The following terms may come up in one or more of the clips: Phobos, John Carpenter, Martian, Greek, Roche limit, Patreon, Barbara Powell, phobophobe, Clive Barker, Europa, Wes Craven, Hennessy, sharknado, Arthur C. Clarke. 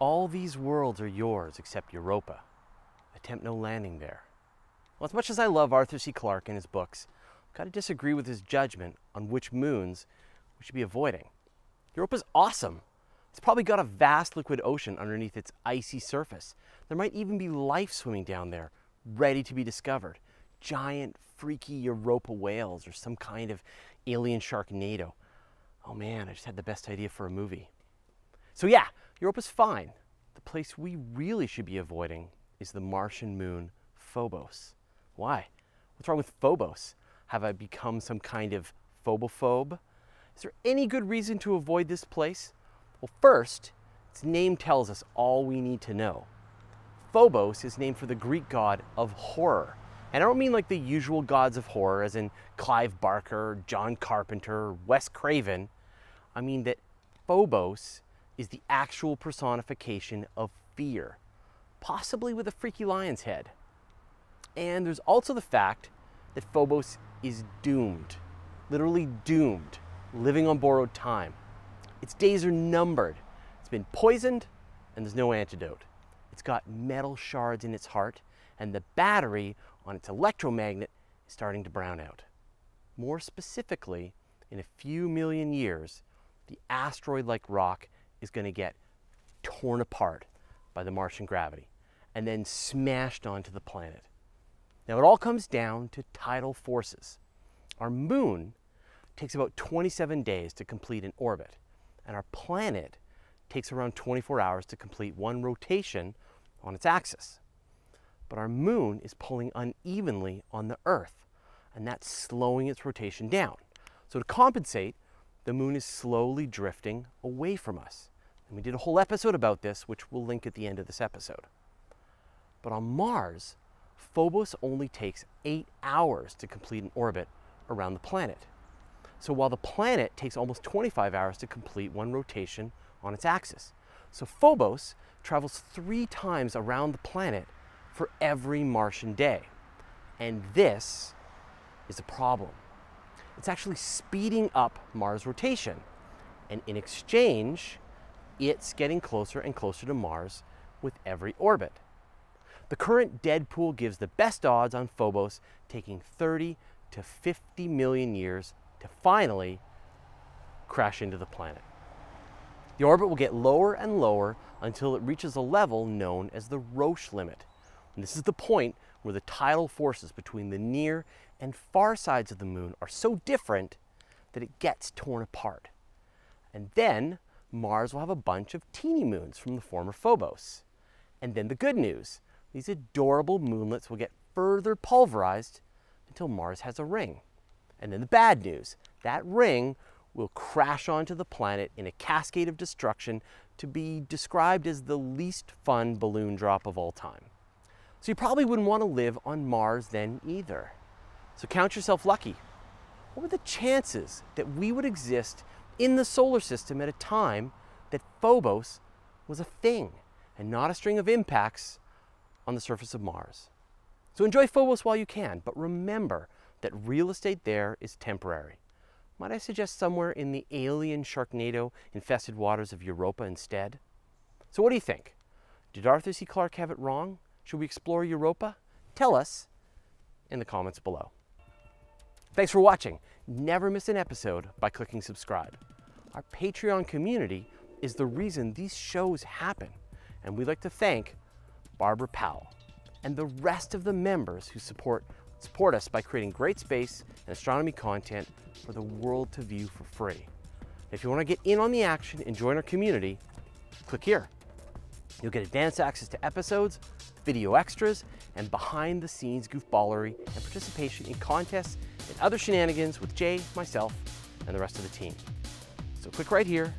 All these worlds are yours except Europa. Attempt no landing there. Well, as much as I love Arthur C. Clarke and his books, I've got to disagree with his judgment on which moons we should be avoiding. Europa's awesome. It's probably got a vast liquid ocean underneath its icy surface. There might even be life swimming down there, ready to be discovered. Giant, freaky Europa whales or some kind of alien sharknado. Oh man, I just had the best idea for a movie. So yeah, Europa's fine. The place we really should be avoiding is the Martian moon Phobos. Why? What's wrong with Phobos? Have I become some kind of phobophobe? Is there any good reason to avoid this place? Well, first, its name tells us all we need to know. Phobos is named for the Greek god of horror. And I don't mean like the usual gods of horror, as in Clive Barker, John Carpenter, Wes Craven. I mean that Phobos is the actual personification of fear, possibly with a freaky lion's head. And there's also the fact that Phobos is doomed, literally doomed, living on borrowed time. Its days are numbered. It's been poisoned, and there's no antidote. It's got metal shards in its heart, and the battery on its electromagnet is starting to brown out. More specifically, in a few million years, the asteroid-like rock is going to get torn apart by the Martian gravity and then smashed onto the planet. Now, it all comes down to tidal forces. Our moon takes about 27 days to complete an orbit, and our planet takes around 24 hours to complete one rotation on its axis. But our moon is pulling unevenly on the Earth, and that's slowing its rotation down. So to compensate, the moon is slowly drifting away from us. And we did a whole episode about this, which we'll link at the end of this episode. But on Mars, Phobos only takes 8 hours to complete an orbit around the planet. So while the planet takes almost 25 hours to complete one rotation on its axis. So Phobos travels 3 times around the planet for every Martian day. And this is a problem. It's actually speeding up Mars' rotation. And in exchange, it's getting closer and closer to Mars with every orbit. The current dead pool gives the best odds on Phobos taking 30 to 50 million years to finally crash into the planet. The orbit will get lower and lower until it reaches a level known as the Roche limit. And this is the point where the tidal forces between the near and far sides of the moon are so different that it gets torn apart. And then Mars will have a bunch of teeny moons from the former Phobos. And then the good news, these adorable moonlets will get further pulverized until Mars has a ring. And then the bad news, that ring will crash onto the planet in a cascade of destruction to be described as the least fun balloon drop of all time. So you probably wouldn't want to live on Mars then either. So count yourself lucky. What were the chances that we would exist in the solar system at a time that Phobos was a thing and not a string of impacts on the surface of Mars? So enjoy Phobos while you can, but remember that real estate there is temporary. Might I suggest somewhere in the alien sharknado infested waters of Europa instead? So what do you think? Did Arthur C. Clarke have it wrong? Should we explore Europa? Tell us in the comments below. Thanks for watching. Never miss an episode by clicking subscribe. Our Patreon community is the reason these shows happen, and we'd like to thank Barbara Powell and the rest of the members who support us by creating great space and astronomy content for the world to view for free. If you want to get in on the action and join our community, click here. You'll get advanced access to episodes, video extras, and behind-the-scenes goofballery and participation in contests and other shenanigans with Jay, myself, and the rest of the team. So click right here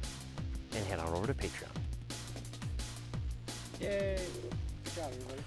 and head on over to Patreon. Yay! Good job, everybody.